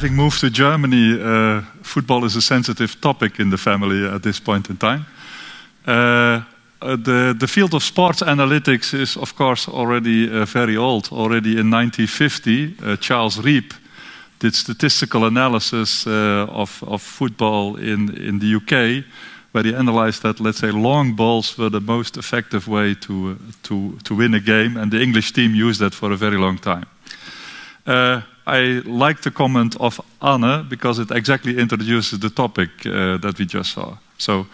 having moved to Germany, football is a sensitive topic in the family at this point in time. The field of sports analytics is, of course, already very old. Already in 1950, Charles Reep did statistical analysis of football in the UK, where he analyzed that, let's say, long balls were the most effective way to win a game, and the English team used that for a very long time. I like the comment of Arne, because it exactly introduces the topic that we just saw. So,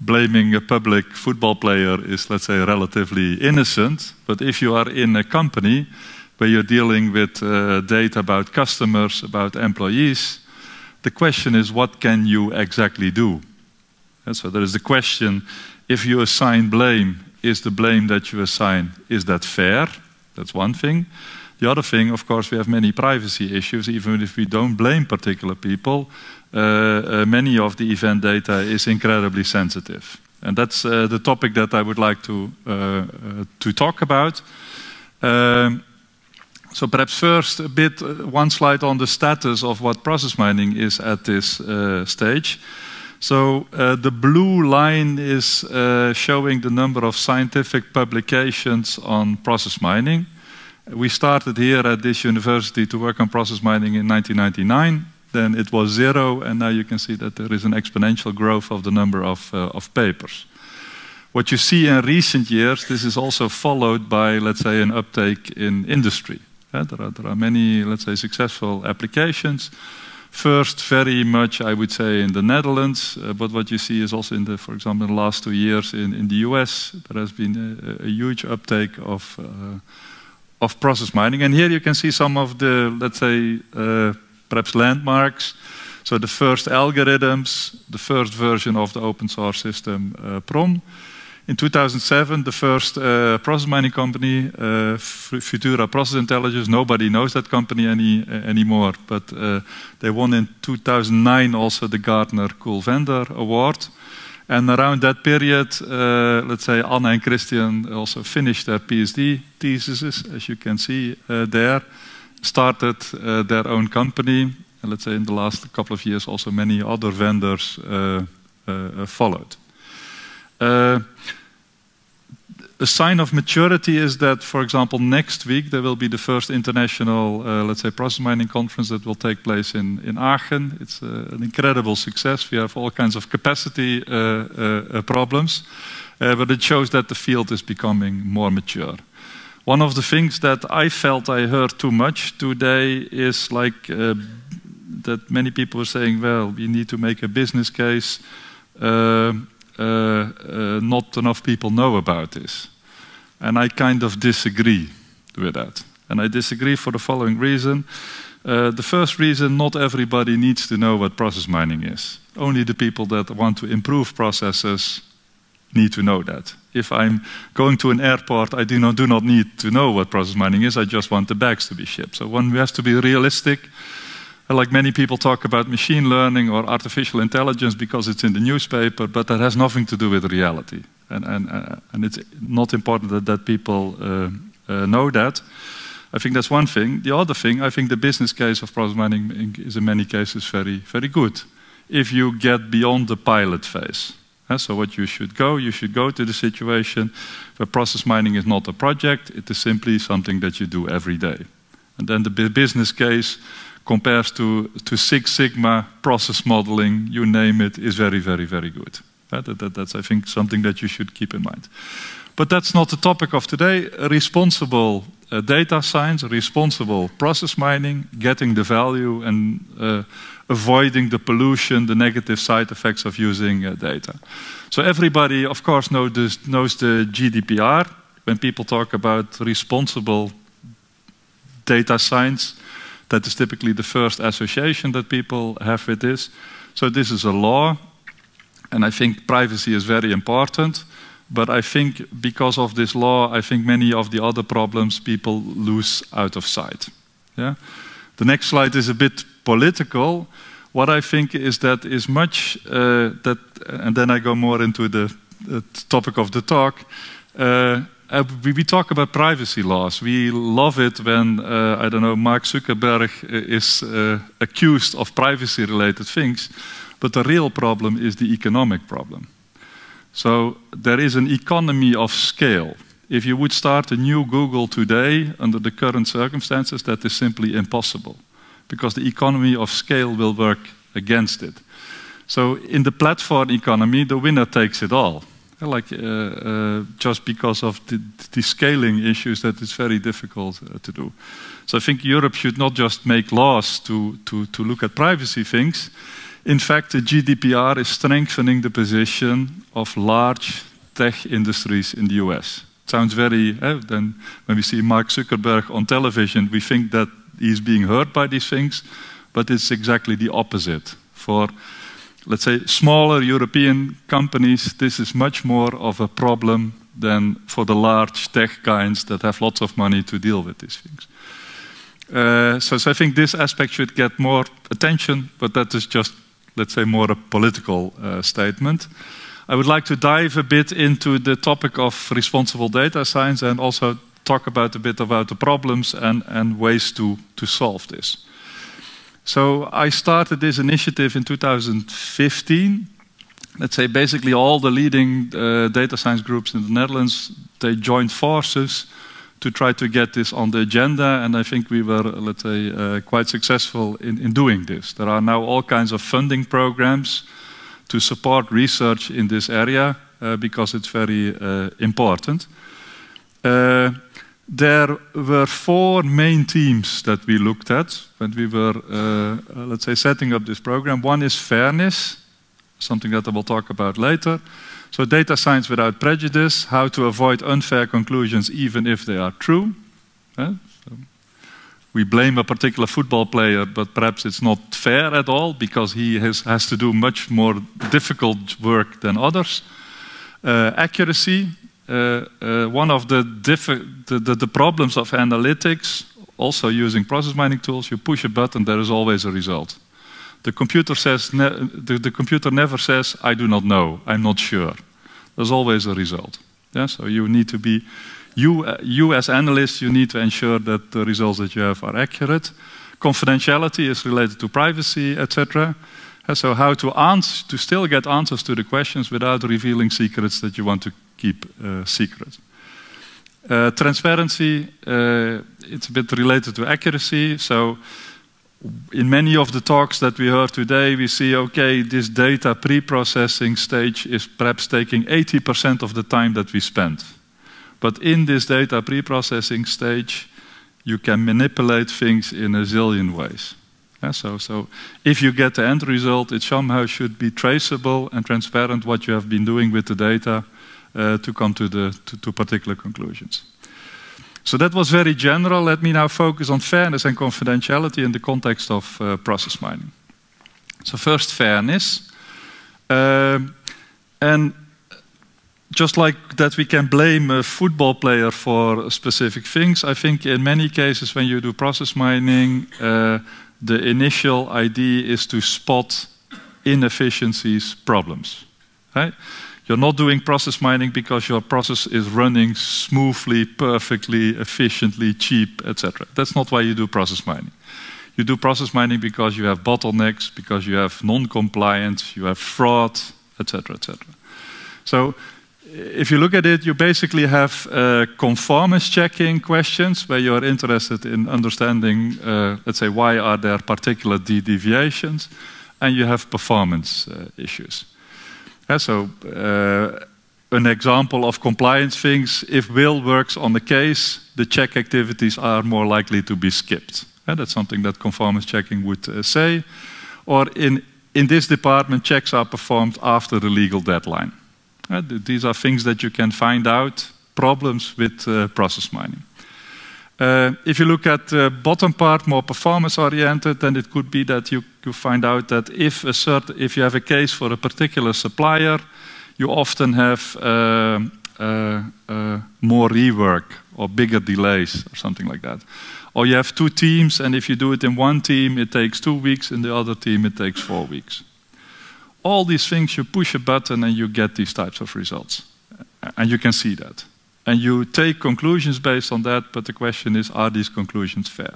blaming a public football player is, let's say, relatively innocent, but if you are in a company where you're dealing with data about customers, about employees, the question is, what can you exactly do? And so there is the question, if you assign blame, is the blame that you assign, is that fair? That's one thing. The other thing, of course, we have many privacy issues, even if we don't blame particular people. Many of the event data is incredibly sensitive. And that's the topic that I would like to talk about. So perhaps first a bit, one slide on the status of what process mining is at this stage. So the blue line is showing the number of scientific publications on process mining. We started here at this university to work on process mining in 1999. Then it was 0, and now you can see that there is an exponential growth of the number of papers. What you see in recent years, this is also followed by, let's say, an uptake in industry. There are many, let's say, successful applications. First, very much, I would say, in the Netherlands, but what you see is also, in the, for example, in the last 2 years in the US, there has been a huge uptake of process mining. And here you can see some of the, let's say, perhaps landmarks. So the first algorithms, the first version of the open source system, PROM. In 2007, the first process mining company, Futura Process Intelligence, nobody knows that company anymore, but they won in 2009 also the Gartner Cool Vendor Award. And around that period, let's say, Anne and Christian also finished their PhD theses, as you can see there, started their own company. And let's say in the last couple of years, also many other vendors followed. A sign of maturity is that, for example, next week there will be the first international, let's say, process mining conference that will take place in Aachen. It's an incredible success. We have all kinds of capacity problems, but it shows that the field is becoming more mature. One of the things that I felt I heard too much today is like that many people are saying, well, we need to make a business case. Not enough people know about this. And I kind of disagree with that. And I disagree for the following reason. The first reason, not everybody needs to know what process mining is. Only the people that want to improve processes need to know that. If I'm going to an airport, I do not need to know what process mining is. I just want the bags to be shipped. So one has to be realistic. Like many people talk about machine learning or artificial intelligence because it's in the newspaper, but that has nothing to do with reality. And it's not important that people know that. I think that's one thing. The other thing, I think the business case of process mining is in many cases very, very good. If you get beyond the pilot phase. So what you should go to the situation where process mining is not a project, it is simply something that you do every day. And then the business case compares to Six Sigma, process modeling, you name it, is very, very, very good. That's, I think, something that you should keep in mind. But that's not the topic of today. Responsible data science, responsible process mining, getting the value and avoiding the pollution, the negative side effects of using data. So everybody, of course, knows the GDPR. When people talk about responsible data science, that is typically the first association that people have with this. So this is a law, and I think privacy is very important. But I think because of this law, I think many of the other problems people lose out of sight. Yeah? The next slide is a bit political. What I think is that is much and then I go more into the topic of the talk. We talk about privacy laws. We love it when, I don't know, Mark Zuckerberg is accused of privacy-related things. But the real problem is the economic problem. So there is an economy of scale. If you would start a new Google today, under the current circumstances, that is simply impossible. Because the economy of scale will work against it. So in the platform economy, the winner takes it all. Like just because of the scaling issues that it's very difficult to do. So I think Europe should not just make laws to look at privacy things. In fact, the GDPR is strengthening the position of large tech industries in the US. It sounds very, then when we see Mark Zuckerberg on television, we think that he's being hurt by these things, but it's exactly the opposite. For, let's say, smaller European companies, this is much more of a problem than for the large tech giants that have lots of money to deal with these things. So I think this aspect should get more attention, but that is just, let's say, more a political statement. I would like to dive a bit into the topic of responsible data science and also talk about a bit about the problems and ways to solve this. So I started this initiative in 2015. Let's say basically all the leading data science groups in the Netherlands, they joined forces to try to get this on the agenda, and I think we were, let's say, quite successful in doing this. There are now all kinds of funding programs to support research in this area because it's very important. There were four main themes that we looked at when we were, let's say, setting up this program. One is fairness, something that I will talk about later. So data science without prejudice, how to avoid unfair conclusions even if they are true. So we blame a particular football player, but perhaps it's not fair at all because he has to do much more difficult work than others. Accuracy. One of the problems of analytics, also using process mining tools, you push a button, there is always a result. The computer says the computer never says, I do not know, I'm not sure. There's always a result. Yeah? So you need to be, you as analysts, you need to ensure that the results that you have are accurate. Confidentiality is related to privacy, etc. So how to still get answers to the questions without revealing secrets that you want to keep secret. Transparency, it's a bit related to accuracy. So in many of the talks that we heard today, we see, okay, this data pre-processing stage is perhaps taking 80% of the time that we spend. But in this data pre-processing stage, you can manipulate things in a zillion ways. Yeah, so if you get the end result, it somehow should be traceable and transparent what you have been doing with the data to come to particular conclusions. So that was very general. Let me now focus on fairness and confidentiality in the context of process mining. So first, fairness. And just like that we can blame a football player for specific things, I think in many cases when you do process mining, the initial idea is to spot inefficiencies, problems. Right? You're not doing process mining because your process is running smoothly, perfectly, efficiently, cheap, etc. That's not why you do process mining. You do process mining because you have bottlenecks, because you have non-compliance, you have fraud, etc., etc. So if you look at it, you basically have conformance checking questions where you're interested in understanding, let's say, why are there particular deviations, and you have performance issues. So an example of compliance things, if Will works on the case, the check activities are more likely to be skipped. That's something that conformance checking would say. Or in this department, checks are performed after the legal deadline. These are things that you can find out, problems with process mining. If you look at the bottom part, more performance-oriented, then it could be that you find out that if you have a case for a particular supplier, you often have more rework or bigger delays or something like that. Or you have two teams, and if you do it in one team, it takes 2 weeks, in the other team, it takes 4 weeks. All these things, you push a button and you get these types of results. And you can see that. And you take conclusions based on that, but the question is, are these conclusions fair?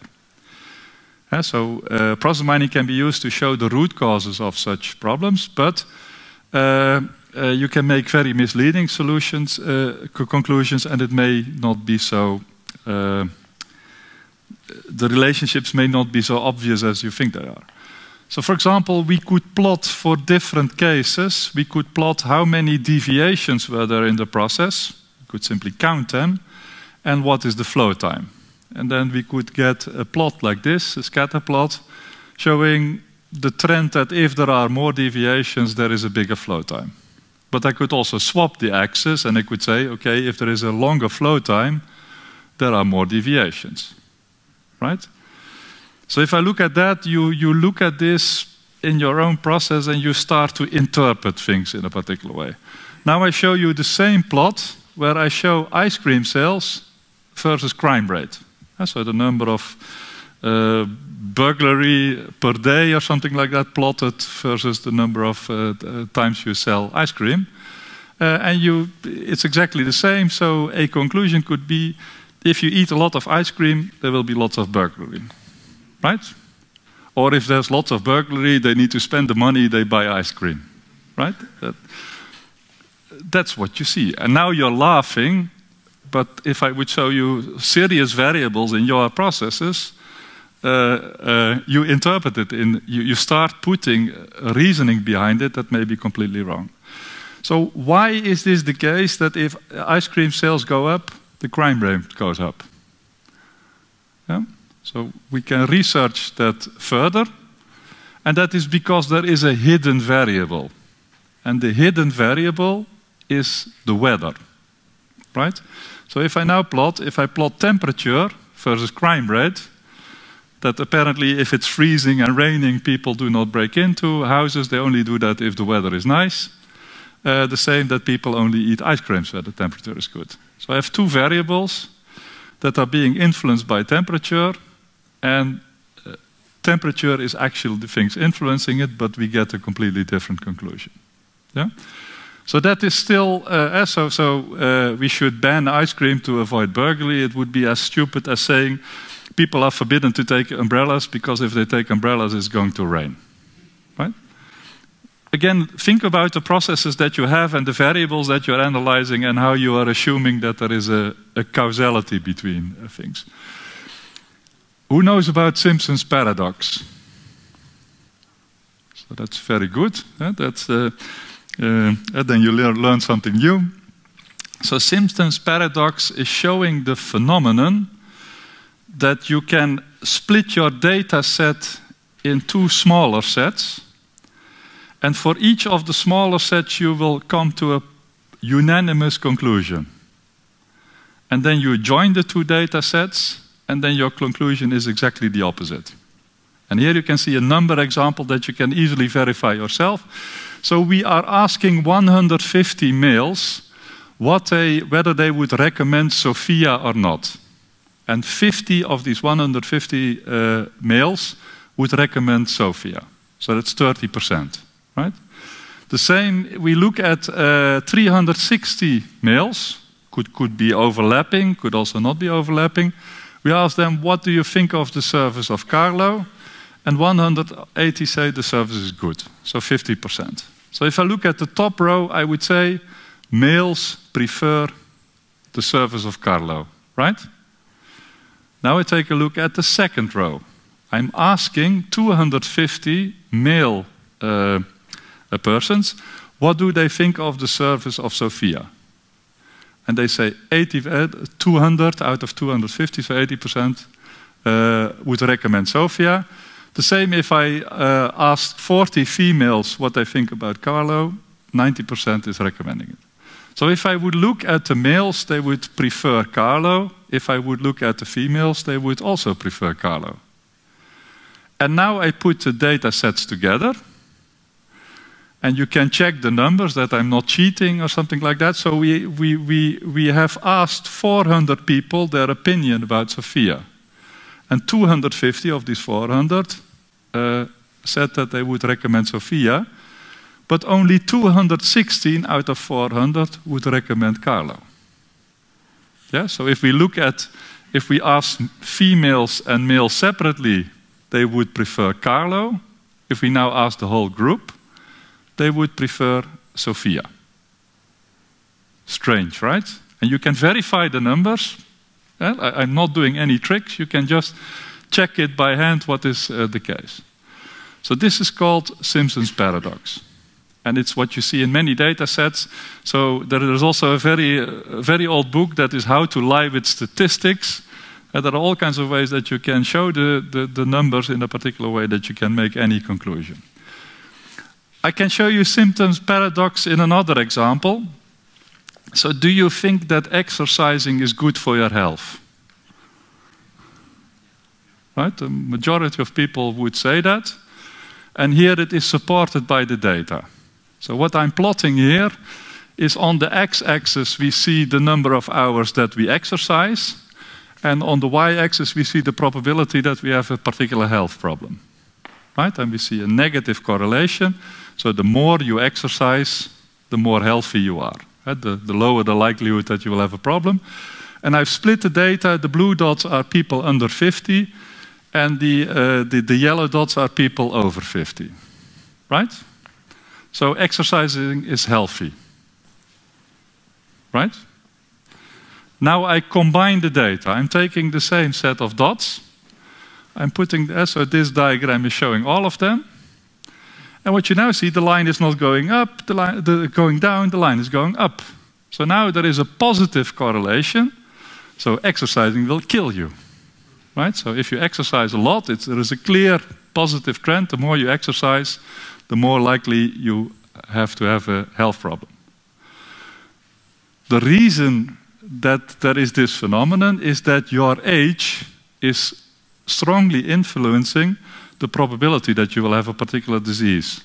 So process mining can be used to show the root causes of such problems, but you can make very misleading solutions, conclusions, and it may not be so, the relationships may not be so obvious as you think they are. So for example, we could plot for different cases, we could plot how many deviations were there in the process, we could simply count them, and what is the flow time. And then we could get a plot like this, a scatter plot, showing the trend that if there are more deviations, there is a bigger flow time. But I could also swap the axis and I could say, okay, if there is a longer flow time, there are more deviations, right? So if I look at that, you look at this in your own process and you start to interpret things in a particular way. Now I show you the same plot where I show ice cream sales versus crime rate. So the number of burglary per day or something like that plotted versus the number of times you sell ice cream. It's exactly the same, so a conclusion could be, if you eat a lot of ice cream, there will be lots of burglary, right? Or if there's lots of burglary, they need to spend the money, they buy ice cream, right? That's what you see. And now you're laughing. But if I would show you serious variables in your processes, you interpret it in, you start putting reasoning behind it that may be completely wrong. So why is this the case that if ice cream sales go up, the crime rate goes up? Yeah? So we can research that further, and that is because there is a hidden variable. And the hidden variable is the weather, right? So if I now plot, if I plot temperature versus crime rate, that apparently if it's freezing and raining, people do not break into houses, they only do that if the weather is nice. The same that people only eat ice creams where the temperature is good. So I have two variables that are being influenced by temperature, and temperature is actually the things influencing it, but we get a completely different conclusion. Yeah? So that is still, we should ban ice cream to avoid burglary. It would be as stupid as saying people are forbidden to take umbrellas because if they take umbrellas, it's going to rain, right? Again, think about the processes that you have and the variables that you're analyzing and how you are assuming that there is a causality between things. Who knows about Simpson's Paradox? So that's very good. That's... and then you learn something new. So Simpson's Paradox is showing the phenomenon that you can split your data set in two smaller sets, and for each of the smaller sets you will come to a unanimous conclusion. And then you join the two data sets, and then your conclusion is exactly the opposite. And here you can see a number example that you can easily verify yourself. So we are asking 150 males whether they would recommend Sofia or not. And 50 of these 150 males would recommend Sofia. So that's 30%, right? The same, we look at 360 males, could be overlapping, could also not be overlapping. We ask them, what do you think of the service of Carlo? And 180 say the service is good, so 50%. So if I look at the top row, I would say males prefer the service of Carlo, right? Now I take a look at the second row. I'm asking 250 male persons, what do they think of the service of Sofia? And they say 200 out of 250, so 80% would recommend Sofia. The same if I asked 40 females what they think about Carlo, 90% is recommending it. So if I would look at the males, they would prefer Carlo. If I would look at the females, they would also prefer Carlo. And now I put the data sets together. And you can check the numbers that I'm not cheating or something like that. So we have asked 400 people their opinion about Sofia. And 250 of these 400 said that they would recommend Sofia, but only 216 out of 400 would recommend Carlo. Yeah? So if we look at, if we ask females and males separately, they would prefer Carlo. If we now ask the whole group, they would prefer Sofia. Strange, right? And you can verify the numbers. Well, I'm not doing any tricks. You can just check it by hand what is the case. So this is called Simpson's Paradox. And it's what you see in many data sets. So there is also a very old book that is How to Lie with Statistics. And there are all kinds of ways that you can show the numbers in a particular way that you can make any conclusion. I can show you Simpson's Paradox in another example. So do you think that exercising is good for your health? Right? The majority of people would say that. And here it is supported by the data. So what I'm plotting here is on the x-axis we see the number of hours that we exercise. And on the y-axis we see the probability that we have a particular health problem. Right? And we see a negative correlation. So the more you exercise, the more healthy you are. The lower the likelihood that you will have a problem. And I've split the data. The blue dots are people under 50, and the yellow dots are people over 50. Right? So exercising is healthy. Right? Now I combine the data. I'm taking the same set of dots. I'm putting, so this diagram is showing all of them. And what you now see, the line is not going up, the line going down, the line is going up. So now there is a positive correlation. So exercising will kill you. Right? So if you exercise a lot, there is a clear positive trend. The more you exercise, the more likely you have to have a health problem. The reason that there is this phenomenon is that your age is strongly influencing the probability that you will have a particular disease.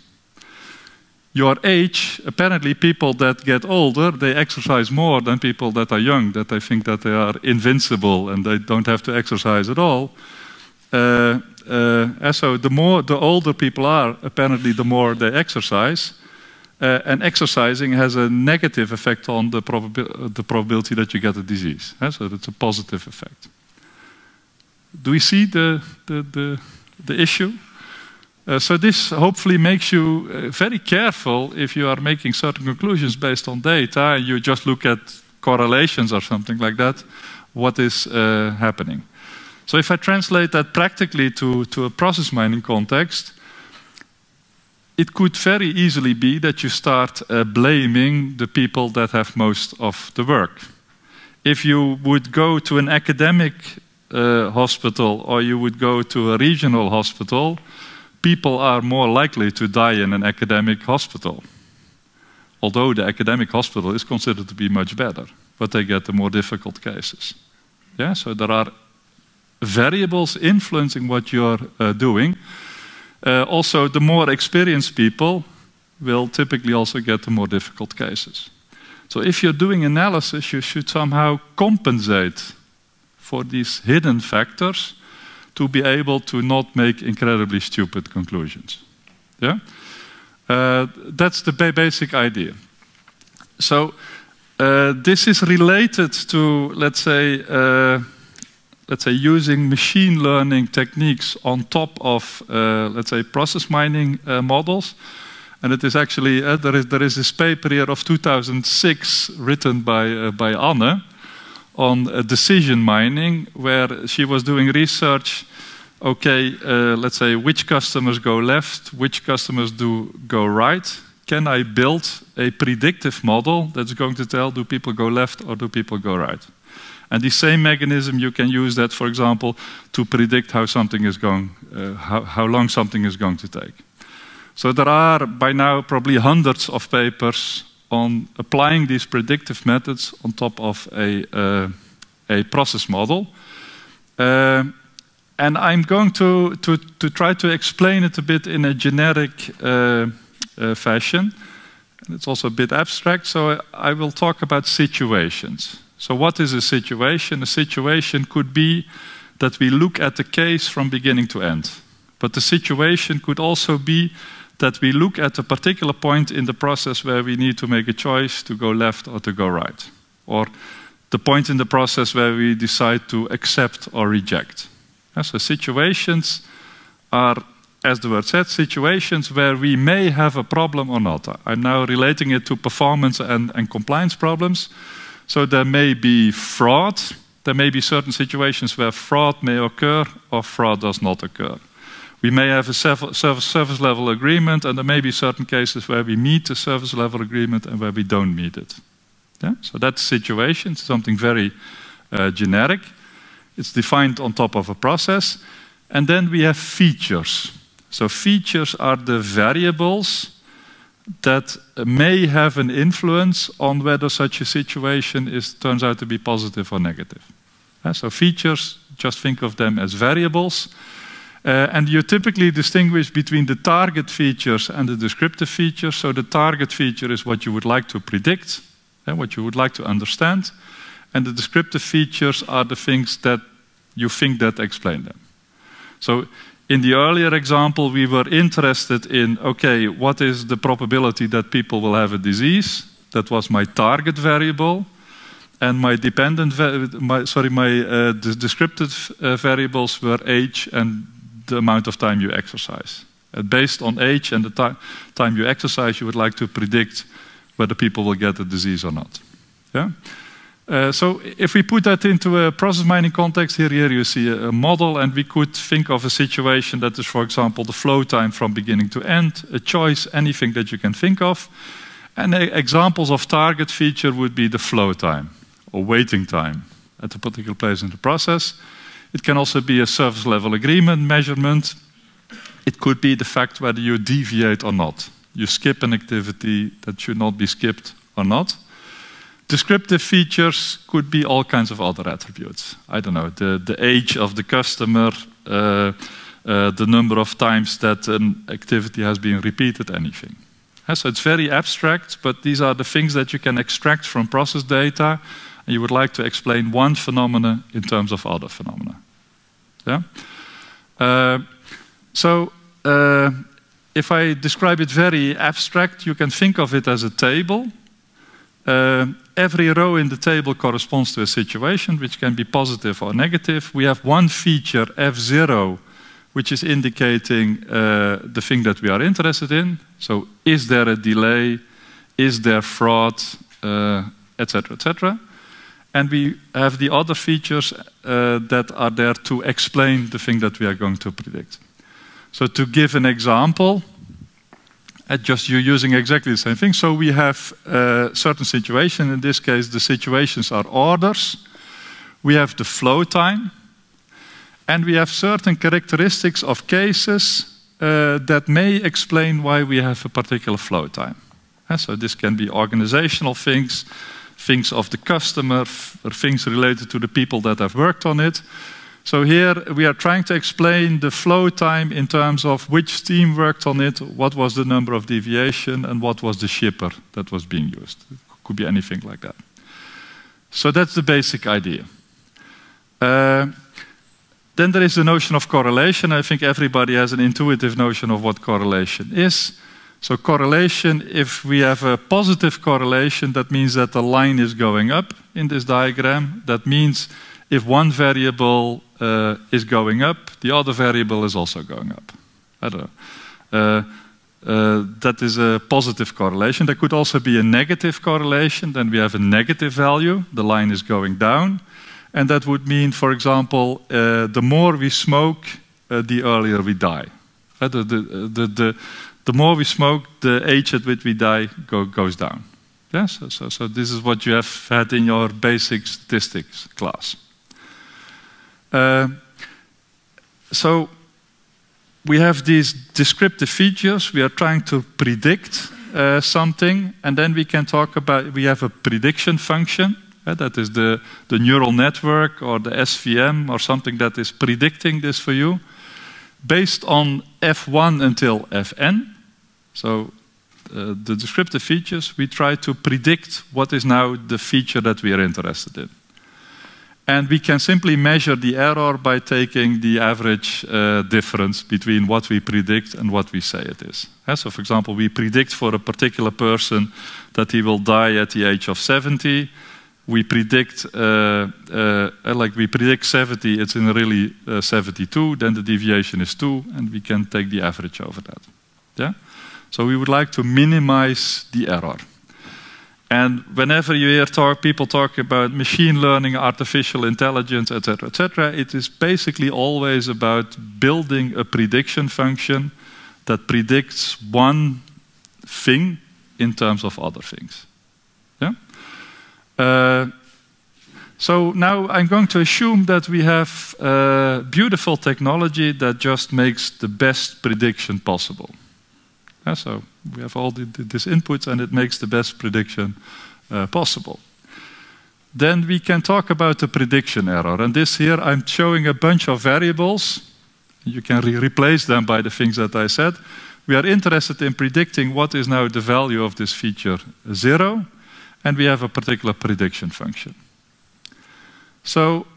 Your age, apparently people that get older, they exercise more than people that are young, that they think that they are invincible and they don't have to exercise at all. So the older people are, apparently the more they exercise. And exercising has a negative effect on the probability that you get a disease. So that's a positive effect. Do we see the issue? So this hopefully makes you very careful if you are making certain conclusions based on data. You just look at correlations or something like that, what is happening. So if I translate that practically to a process mining context, it could very easily be that you start blaming the people that have most of the work. If you would go to an academic hospital, or you would go to a regional hospital, people are more likely to die in an academic hospital. Although the academic hospital is considered to be much better, but they get the more difficult cases. Yeah, so there are variables influencing what you're doing. Also, the more experienced people will typically also get the more difficult cases. So if you're doing analysis, you should somehow compensate for these hidden factors to be able to not make incredibly stupid conclusions. Yeah? That's the basic idea. So this is related to, let's say using machine learning techniques on top of, let's say, process mining models. And it is actually, there is this paper here of 2006 written by Arne, on decision mining, where she was doing research. Okay, let's say which customers go left, which customers go right. Can I build a predictive model that's going to tell do people go left or do people go right? And the same mechanism you can use that, for example, to predict how something is going, how long something is going to take. So there are by now probably hundreds of papers on applying these predictive methods on top of a process model. And I'm going to try to explain it a bit in a generic fashion. And it's also a bit abstract, so I will talk about situations. So what is a situation? A situation could be that we look at the case from beginning to end. But the situation could also be that we look at a particular point in the process where we need to make a choice to go left or to go right. Or the point in the process where we decide to accept or reject. So situations are, as the word said, situations where we may have a problem or not. I'm now relating it to performance and compliance problems. So there may be fraud. There may be certain situations where fraud may occur or fraud does not occur. We may have a service level agreement, and there may be certain cases where we meet the service level agreement and where we don't meet it. Yeah? So that's situation, something very generic. It's defined on top of a process. And then we have features. So features are the variables that may have an influence on whether such a situation turns out to be positive or negative. So features, just think of them as variables. And you typically distinguish between the target features and the descriptive features. So the target feature is what you would like to predict, what you would like to understand. And the descriptive features are the things that you think that explain them. So in the earlier example, we were interested in, okay, what is the probability that people will have a disease? That was my target variable. And my descriptive variables were age and the amount of time you exercise. Based on age and the time you exercise, you would like to predict whether people will get the disease or not. Yeah? So if we put that into a process mining context, here you see a model, and we could think of a situation that is, for example, the flow time from beginning to end, a choice, anything that you can think of. And examples of target feature would be the flow time or waiting time at a particular place in the process. It can also be a service level agreement measurement. It could be the fact whether you deviate or not. You skip an activity that should not be skipped or not. Descriptive features could be all kinds of other attributes. I don't know, the age of the customer, the number of times that an activity has been repeated, anything. So it's very abstract, but these are the things that you can extract from process data, and you would like to explain one phenomena in terms of other phenomena. Yeah? If I describe it very abstract, you can think of it as a table. Every row in the table corresponds to a situation, which can be positive or negative. We have one feature, F0, which is indicating the thing that we are interested in. So is there a delay? Is there fraud? Etc., etc. And we have the other features that are there to explain the thing that we are going to predict. So to give an example, you're using exactly the same thing. So we have certain situations. In this case, the situations are orders. We have the flow time. And we have certain characteristics of cases that may explain why we have a particular flow time. So this can be organizational things, things of the customer, or things related to the people that have worked on it. So here we are trying to explain the flow time in terms of which team worked on it, what was the number of deviation, and what was the shipper that was being used. It could be anything like that. So that's the basic idea. Then there is the notion of correlation. I think everybody has an intuitive notion of what correlation is. So correlation, if we have a positive correlation, that means that the line is going up in this diagram. That means if one variable is going up, the other variable is also going up. I don't know. That is a positive correlation. There could also be a negative correlation. Then we have a negative value. The line is going down. And that would mean, for example, the more we smoke, the earlier we die. The more we smoke, the age at which we die goes down. Yeah? So this is what you have had in your basic statistics class. So we have these descriptive features. We are trying to predict something, and then we can talk about, we have a prediction function. That is the neural network or the SVM or something that is predicting this for you based on F1 until Fn. So the descriptive features, we try to predict what is now the feature that we are interested in. And we can simply measure the error by taking the average difference between what we predict and what we say it is. So for example, we predict for a particular person that he will die at the age of 70. we predict 70, it's in really 72, then the deviation is 2, and we can take the average over that. Yeah? So we would like to minimize the error. And whenever you hear people talk about machine learning, artificial intelligence, etc., it is basically always about building a prediction function that predicts one thing in terms of other things. Yeah? So now I'm going to assume that we have beautiful technology that just makes the best prediction possible. So we have all these inputs and it makes the best prediction possible. Then we can talk about the prediction error. And this here, I'm showing a bunch of variables. You can replace them by the things that I said. We are interested in predicting what is now the value of this feature 0. And we have a particular prediction function. So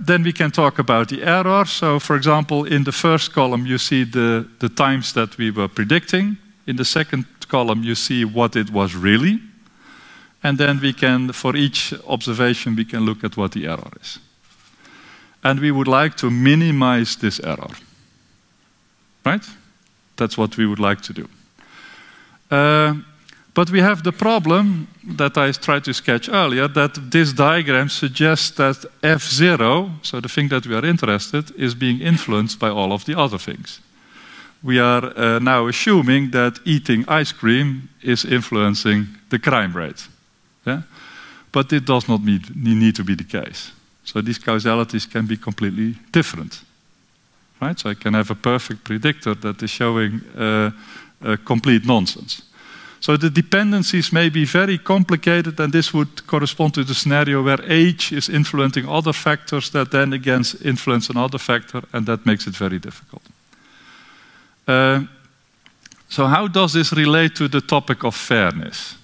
then we can talk about the error. So for example, in the first column you see the times that we were predicting. In the second column you see what it was really. And then we can, for each observation, we can look at what the error is. And we would like to minimize this error. Right? That's what we would like to do. But we have the problem that I tried to sketch earlier, that this diagram suggests that F0, so the thing that we are interested, is being influenced by all of the other things. We are now assuming that eating ice cream is influencing the crime rate. Yeah? But it does not need to be the case. So these causalities can be completely different. Right? So I can have a perfect predictor that is showing complete nonsense. So the dependencies may be very complicated, and this would correspond to the scenario where age is influencing other factors that then again influence another factor, and that makes it very difficult. So how does this relate to the topic of fairness?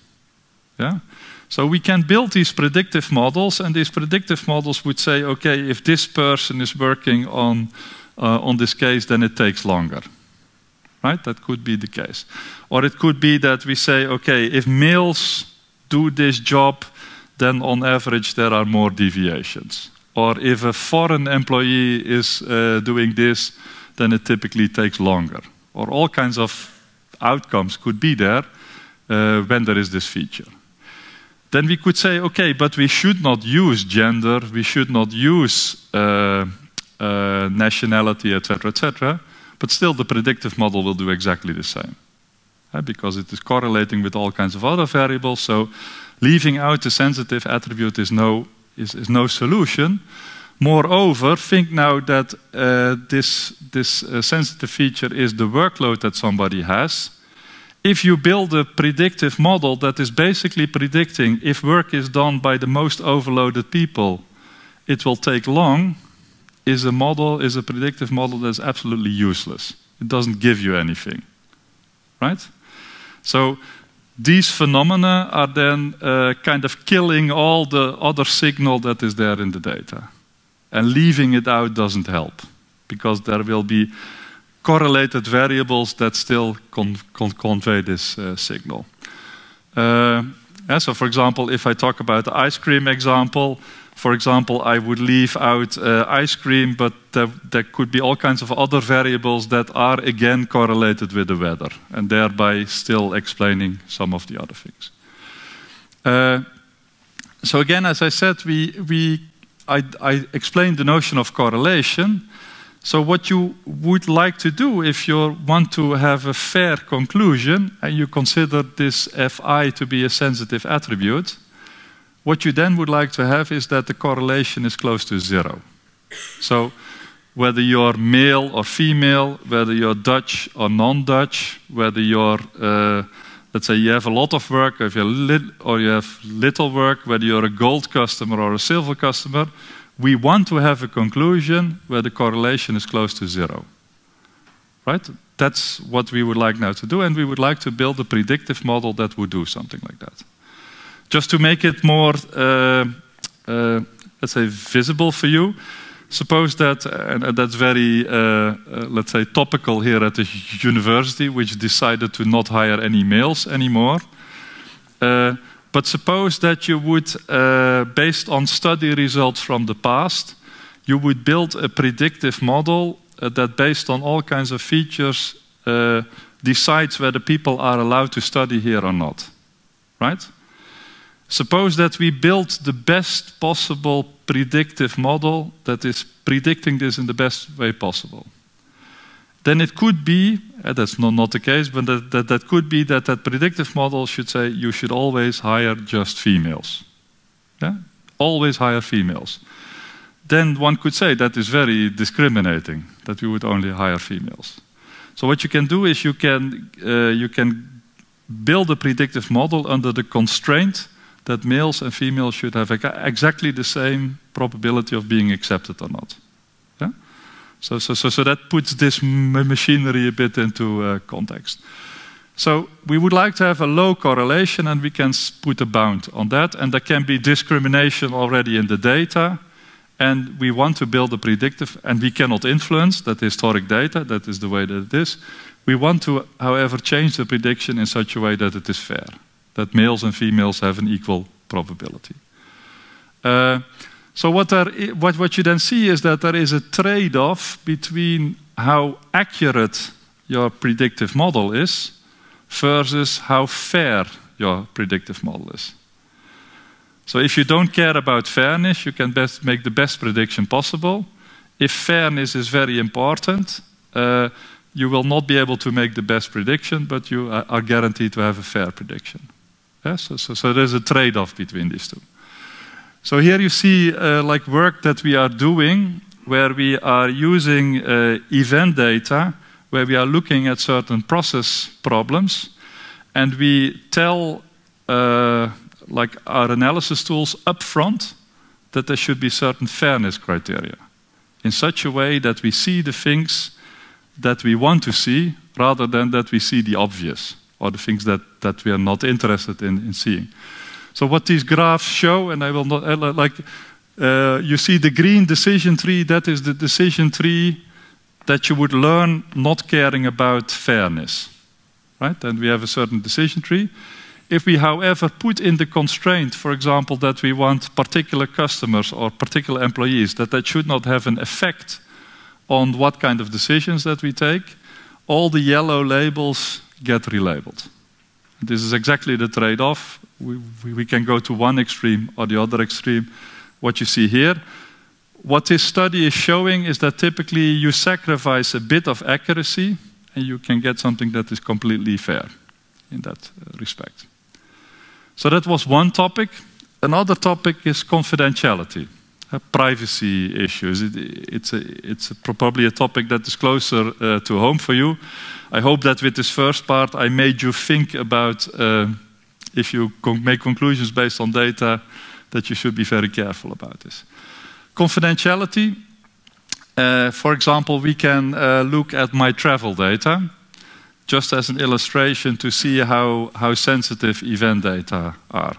Yeah? So we can build these predictive models, and these predictive models would say, okay, if this person is working on this case, then it takes longer. Right? That could be the case. Or it could be that we say, okay, if males do this job, then on average there are more deviations. Or if a foreign employee is doing this, then it typically takes longer. Or all kinds of outcomes could be there when there is this feature. Then we could say, okay, but we should not use gender, we should not use nationality, etc., etc., but still the predictive model will do exactly the same. Because it is correlating with all kinds of other variables, so leaving out the sensitive attribute is no solution. Moreover, think now that this sensitive feature is the workload that somebody has. If you build a predictive model that is basically predicting if work is done by the most overloaded people, it will take long, is a predictive model that's absolutely useless. It doesn't give you anything, right? So these phenomena are then kind of killing all the other signal that is there in the data. And leaving it out doesn't help, because there will be correlated variables that still convey this signal. So for example, if I talk about the ice cream example, for example, I would leave out ice cream, but there could be all kinds of other variables that are again correlated with the weather, and thereby still explaining some of the other things. So again, as I said, I explained the notion of correlation. So what you would like to do if you want to have a fair conclusion, and you consider this FI to be a sensitive attribute, what you then would like to have is that the correlation is close to 0. So whether you're male or female, whether you're Dutch or non-Dutch, whether you're, let's say you have a lot of work or, you have little work, whether you're a gold customer or a silver customer, we want to have a conclusion where the correlation is close to 0. Right? That's what we would like now to do, and we would like to build a predictive model that would do something like that. Just to make it more, let's say, visible for you, suppose that, and that's very, let's say, topical here at the university, which decided to not hire any males anymore. But suppose that you would, based on study results from the past, you would build a predictive model that based on all kinds of features decides whether people are allowed to study here or not, right? Suppose that we build the best possible predictive model that is predicting this in the best way possible. Then it could be, that's not the case, but that could be that that predictive model should say you should always hire just females. Yeah? Always hire females. Then one could say that is very discriminating, that we would only hire females. So what you can do is you can build a predictive model under the constraint that males and females should have exactly the same probability of being accepted or not. Yeah? So that puts this machinery a bit into context. So we would like to have a low correlation, and we can put a bound on that. And there can be discrimination already in the data. And we want to build a predictive, and we cannot influence that historic data. That is the way that it is. We want to, however, change the prediction in such a way that it is fair, that males and females have an equal probability. So what you then see is that there is a trade-off between how accurate your predictive model is versus how fair your predictive model is. So if you don't care about fairness, you can make the best prediction possible. If fairness is very important, you will not be able to make the best prediction, but you are guaranteed to have a fair prediction. Yeah? So there's a trade-off between these two. So here you see like work that we are doing, where we are using event data, where we are looking at certain process problems, and we tell like our analysis tools up front that there should be certain fairness criteria in such a way that we see the things that we want to see rather than that we see the obvious or the things that we are not interested in seeing. So what these graphs show, and I will not, like, you see the green decision tree, that is the decision tree that you would learn not caring about fairness, right? And we have a certain decision tree. If we, however, put in the constraint, for example, that we want particular customers or particular employees, that should not have an effect on what kind of decisions that we take, all the yellow labels get relabeled. This is exactly the trade-off. We can go to one extreme or the other extreme. What you see here. What this study is showing is that typically you sacrifice a bit of accuracy and you can get something that is completely fair in that respect. So that was one topic. Another topic is confidentiality, privacy issues. It's probably a topic that is closer to home for you. I hope that with this first part I made you think about if you make conclusions based on data, that you should be very careful about this. Confidentiality. For example, we can look at my travel data, just as an illustration to see how sensitive event data are.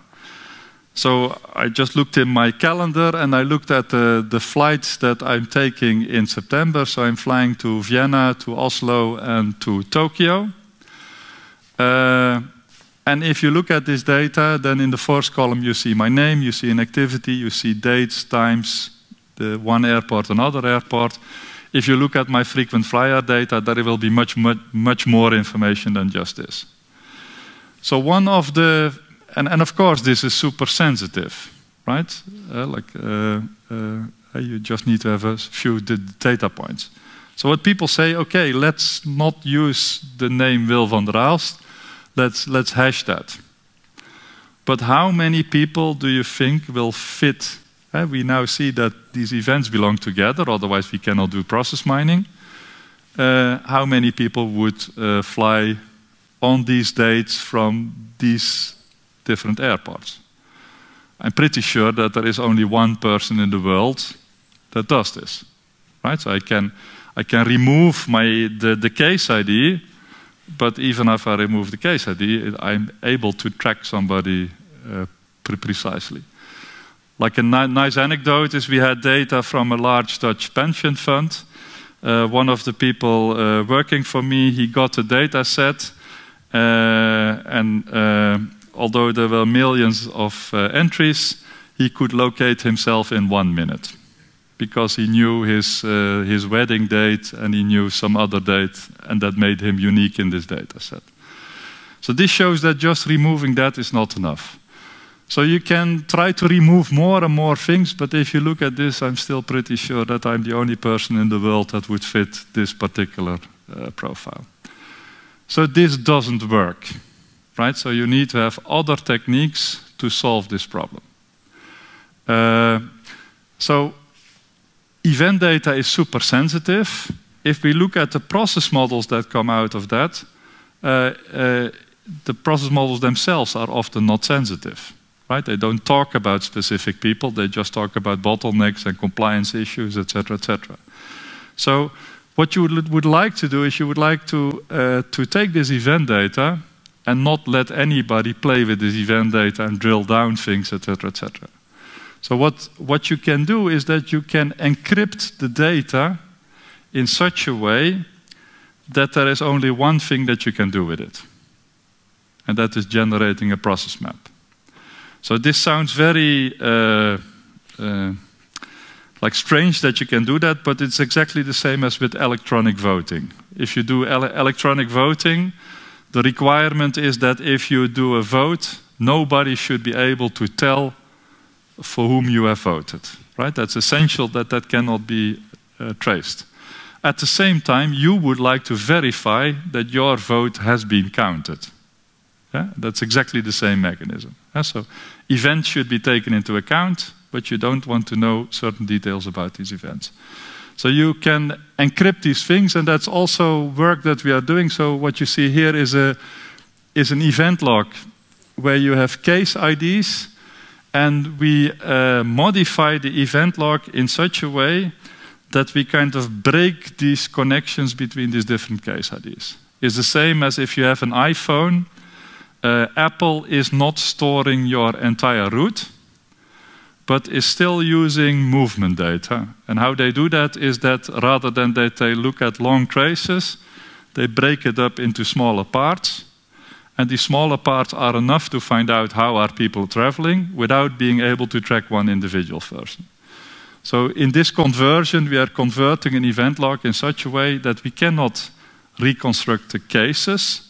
So I just looked in my calendar and I looked at the flights that I'm taking in September. So I'm flying to Vienna, to Oslo and to Tokyo. And if you look at this data, then in the first column you see my name, you see an activity, you see dates, times, the one airport, another airport. If you look at my frequent flyer data, there will be much more information than just this. So one of the, and of course this is super sensitive, right? You just need to have a few data points. So what people say, okay, let's not use the name Wil van der Aalst, let's hash that. But how many people do you think will fit? We now see that these events belong together, otherwise we cannot do process mining. How many people would fly on these dates from these different airports? I'm pretty sure that there is only one person in the world that does this, right? So I can remove the case ID, but even if I remove the case ID, I'm able to track somebody precisely. Like a nice anecdote is we had data from a large Dutch pension fund. One of the people working for me, he got a data set although there were millions of entries, he could locate himself in 1 minute. Because he knew his wedding date and he knew some other date, and that made him unique in this data set. So this shows that just removing that is not enough. So you can try to remove more and more things, but if you look at this, I'm still pretty sure that I'm the only person in the world that would fit this particular profile. So this doesn't work, right? So you need to have other techniques to solve this problem. So event data is super sensitive. If we look at the process models that come out of that, the process models themselves are often not sensitive. Right? They don't talk about specific people, they just talk about bottlenecks and compliance issues, etc., etc. So what you would like to do is you would like to take this event data and not let anybody play with this event data and drill down things, etc., etc. So what you can do is that you can encrypt the data in such a way that there is only one thing that you can do with it. And that is generating a process map. So this sounds very like strange that you can do that, but it's exactly the same as with electronic voting. If you do electronic voting, the requirement is that if you do a vote, nobody should be able to tell for whom you have voted. Right? That's essential that that cannot be traced. At the same time, you would like to verify that your vote has been counted. Yeah? That's exactly the same mechanism. Yeah? So events should be taken into account, but you don't want to know certain details about these events. So you can encrypt these things, and that's also work that we are doing. So what you see here is an event log where you have case IDs, and we modify the event log in such a way that we kind of break these connections between these different case IDs. It's the same as if you have an iPhone. Apple is not storing your entire route, but is still using movement data. And how they do that is that rather than that they look at long traces, they break it up into smaller parts. And these smaller parts are enough to find out how are people traveling without being able to track one individual person. So in this conversion, we are converting an event log in such a way that we cannot reconstruct the cases.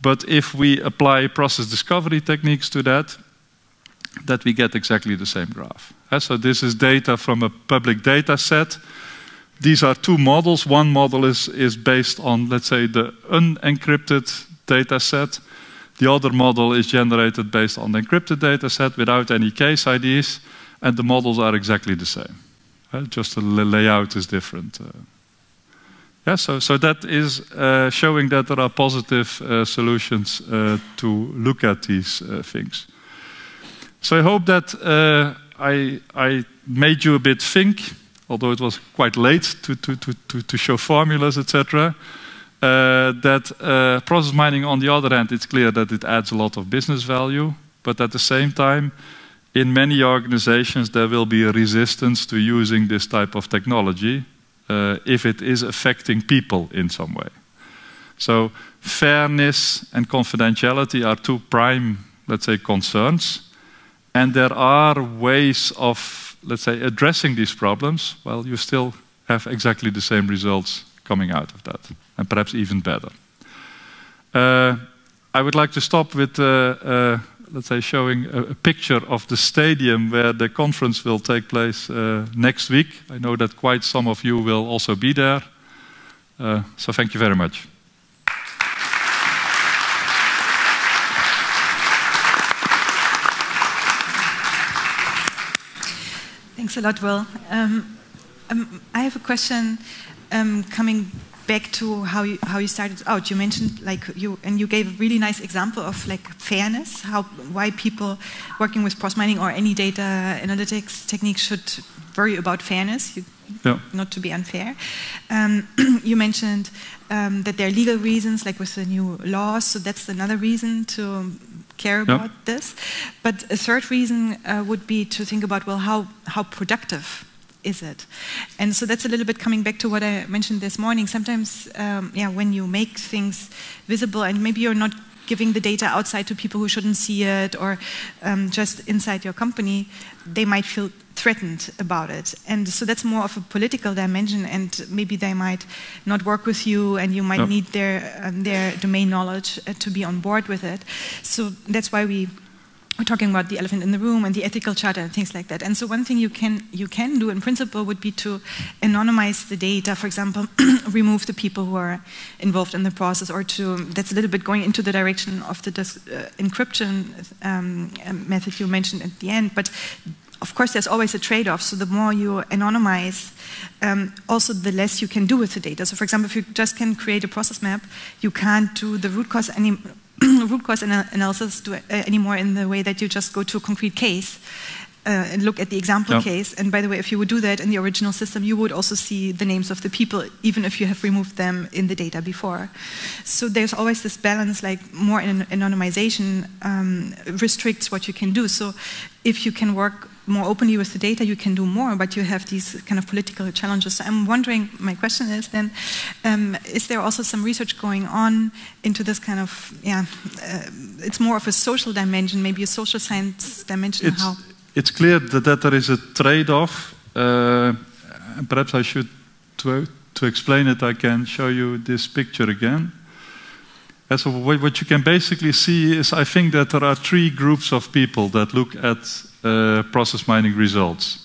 But if we apply process discovery techniques to that, that we get exactly the same graph. So this is data from a public data set. These are two models. One model is based on, let's say, the unencrypted data set. The other model is generated based on the encrypted data set without any case IDs, and the models are exactly the same. Just the layout is different. Yeah, so that is showing that there are positive solutions to look at these things. So I hope that I made you a bit think, although it was quite late to show formulas, etc. That process mining, on the other hand, it's clear that it adds a lot of business value, but at the same time, in many organizations, there will be a resistance to using this type of technology if it is affecting people in some way. So fairness and confidentiality are two prime, let's say, concerns. And there are ways of, let's say, addressing these problems. Well, you still have exactly the same results coming out of that, and perhaps even better. I would like to stop with, let's say, showing a picture of the stadium where the conference will take place next week. I know that quite some of you will also be there. So thank you very much. Thanks a lot, Will. I have a question. Coming back to how you started out, you mentioned you gave a really nice example of fairness, why people working with process mining or any data analytics technique should worry about fairness, not to be unfair. You mentioned that there are legal reasons, like with the new laws, so that's another reason to care about this. But a third reason would be to think about, well, how productive is it? And so that's a little bit coming back to what I mentioned this morning. Sometimes, when you make things visible and maybe you're not giving the data outside to people who shouldn't see it, or just inside your company, they might feel threatened about it. And so that's more of a political dimension, and maybe they might not work with you, and you might need their domain knowledge to be on board with it. So that's why we're talking about the elephant in the room and the ethical charter and things like that. And so one thing you can do in principle would be to anonymize the data, for example, remove the people who are involved in the process, or to, that's a little bit going into the direction of the encryption method you mentioned at the end, but of course there's always a trade-off. So the more you anonymize, also the less you can do with the data. So for example, if you just can create a process map, you can't do the root cause analysis anymore in the way that you just go to a concrete case and look at the example case. And by the way, if you would do that in the original system, you would also see the names of the people, even if you have removed them in the data before. So there's always this balance, like more anonymization restricts what you can do. So if you can work more openly with the data, you can do more, but you have these kind of political challenges. So I'm wondering, my question is then, is there also some research going on into this kind of, it's more of a social dimension, maybe a social science dimension? It's, it's clear that there is a trade-off. And perhaps I should, to explain it, I can show you this picture again. And so what you can basically see is, I think that there are three groups of people that look at process mining results.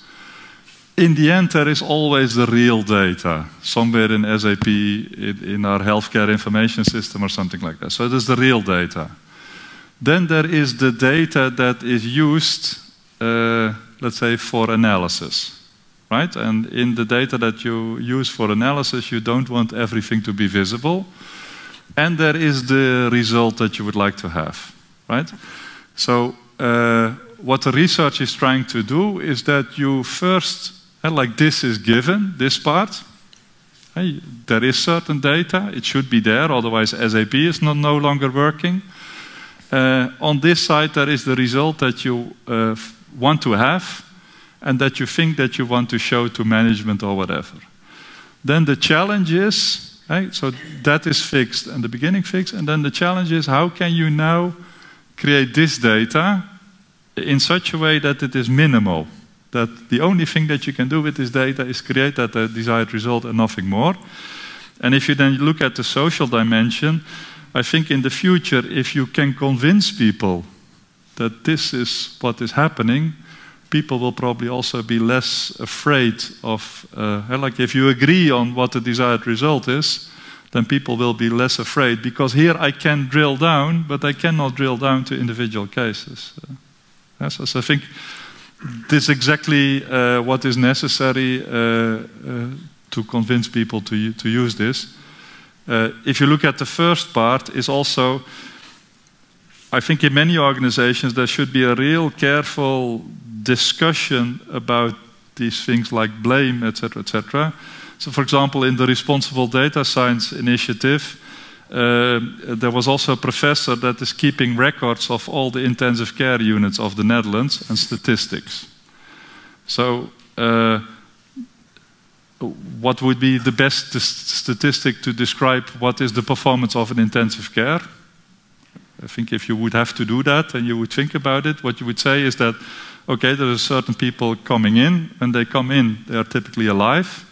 In the end, there is always the real data, somewhere in SAP, in our healthcare information system or something like that. So there's the real data. Then there is the data that is used, let's say, for analysis, right? And in the data that you use for analysis, you don't want everything to be visible. And there is the result that you would like to have, right? So what the research is trying to do is that you first, like this is given, this part, there is certain data, it should be there, otherwise SAP is no longer working. On this side, there is the result that you want to have and that you think that you want to show to management or whatever. Then the challenge is, so that is fixed and the beginning fixed, and then the challenge is, how can you now create this data in such a way that it is minimal, that the only thing that you can do with this data is create that desired result and nothing more. And if you then look at the social dimension, I think in the future, if you can convince people that this is what is happening, people will probably also be less afraid of, like if you agree on what the desired result is, then people will be less afraid, because here I can drill down, but I cannot drill down to individual cases. So I think this is exactly what is necessary to convince people to use this. If you look at the first part, is also, I think in many organizations there should be a real careful discussion about these things like blame, etc., etc. So for example, in the Responsible Data Science Initiative, there was also a professor that is keeping records of all the intensive care units of the Netherlands and statistics. So what would be the best statistic to describe what is the performance of an intensive care? I think if you would have to do that and you would think about it, what you would say is that, okay, there are certain people coming in. When they come in, they are typically alive.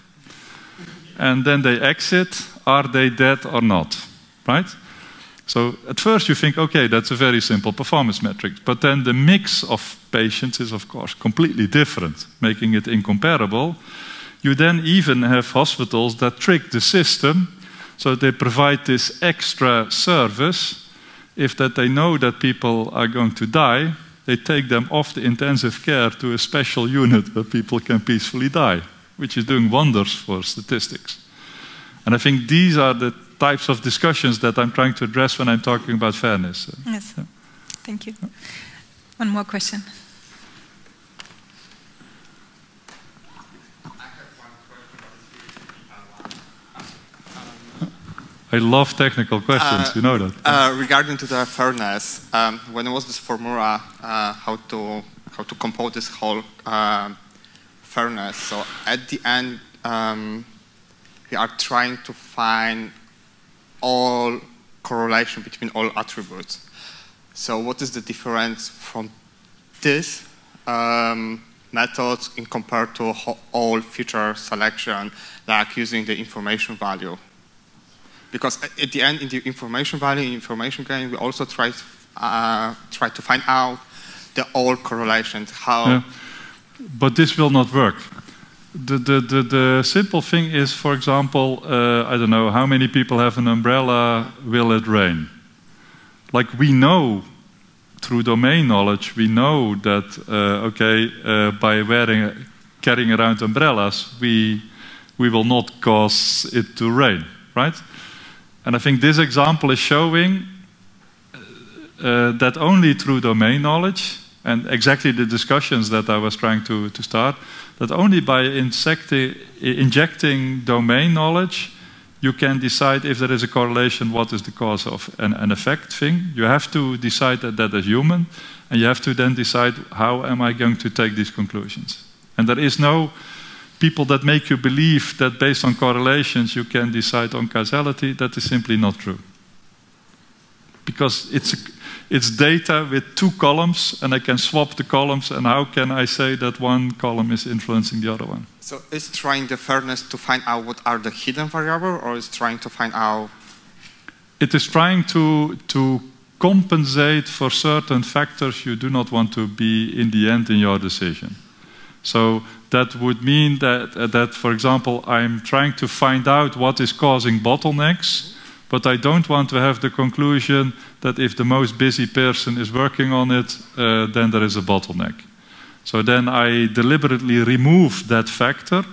And then they exit. Are they dead or not? Right? So at first you think, okay, that's a very simple performance metric. But then the mix of patients is, of course, completely different, making it incomparable. You then even have hospitals that trick the system, so they provide this extra service. If that they know that people are going to die, they take them off the intensive care to a special unit where people can peacefully die, which is doing wonders for statistics. And I think these are the types of discussions that I'm trying to address when I'm talking about fairness. Yes, thank you. One more question. I love technical questions, you know that. Regarding to the fairness, when it was this formula, how to compose this whole fairness. So at the end, we are trying to find all correlation between all attributes. So what is the difference from this method in compared to all feature selection, like using the information value? Because at the end, in the information value, in information game, we also try to find out the all correlations, how... Yeah. But this will not work. The simple thing is, for example, I don't know, how many people have an umbrella, will it rain? Like we know, through domain knowledge, we know that, okay, by carrying around umbrellas, we will not cause it to rain, right? And I think this example is showing that only through domain knowledge, and exactly the discussions that I was trying to start, that only by injecting domain knowledge, you can decide if there is a correlation, what is the cause of an effect thing. You have to decide that as human, and you have to then decide, how am I going to take these conclusions? And there is no people that make you believe that based on correlations you can decide on causality. That is simply not true. Because it's data with two columns, and I can swap the columns, and how can I say that one column is influencing the other one? So it's trying the fairness to find out what are the hidden variables, or it's trying to find out... It is trying to compensate for certain factors you do not want to be in the end in your decision. So that would mean that, for example, I'm trying to find out what is causing bottlenecks, but I don't want to have the conclusion that if the most busy person is working on it, then there is a bottleneck. So then I deliberately remove that factor,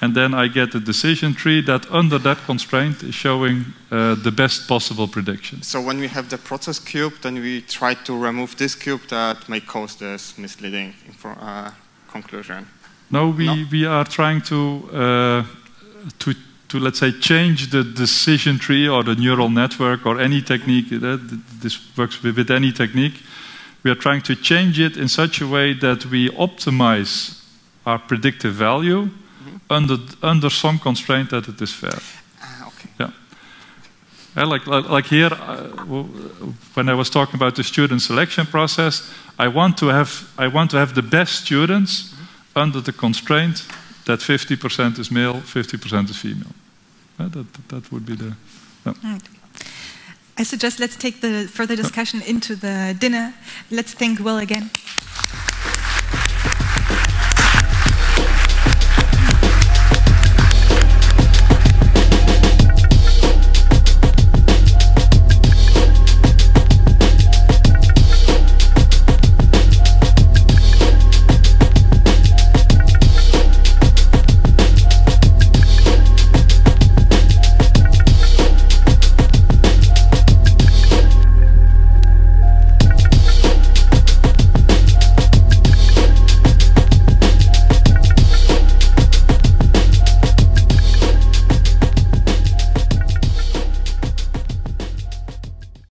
and then I get a decision tree that under that constraint is showing the best possible prediction. So when we have the process cube, then we try to remove this cube that may cause this misleading conclusion. No, we are trying to let's say, change the decision tree or the neural network or any technique. This works with any technique. We are trying to change it in such a way that we optimize our predictive value under some constraint that it is fair. Okay. Yeah. Like here, when I was talking about the student selection process, I want to have the best students under the constraint that 50% is male, 50% is female. That would be the... No. Right. I suggest let's take the further discussion into the dinner. Let's thank Will again.